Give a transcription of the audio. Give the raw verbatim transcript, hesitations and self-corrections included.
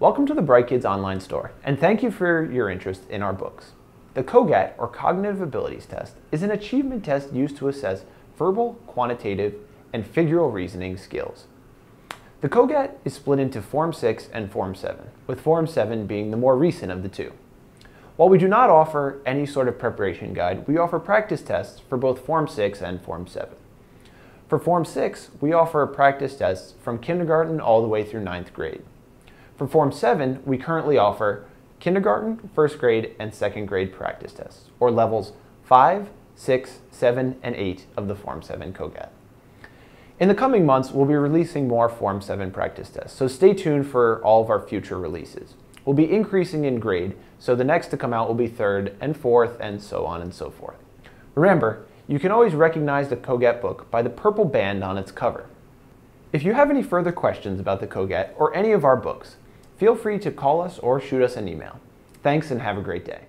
Welcome to the Bright Kids online store, and thank you for your interest in our books. The COGAT, or Cognitive Abilities Test, is an achievement test used to assess verbal, quantitative, and figural reasoning skills. The COGAT is split into Form six and Form seven, with Form seven being the more recent of the two. While we do not offer any sort of preparation guide, we offer practice tests for both Form six and Form seven. For Form six, we offer practice tests from kindergarten all the way through ninth grade. For Form seven, we currently offer kindergarten, first grade, and second grade practice tests, or levels five, six, seven, and eight of the Form seven COGAT. In the coming months, we'll be releasing more Form seven practice tests, so stay tuned for all of our future releases. We'll be increasing in grade, so the next to come out will be third and fourth, and so on and so forth. Remember, you can always recognize the COGAT book by the purple band on its cover. If you have any further questions about the COGAT or any of our books, feel free to call us or shoot us an email. Thanks and have a great day.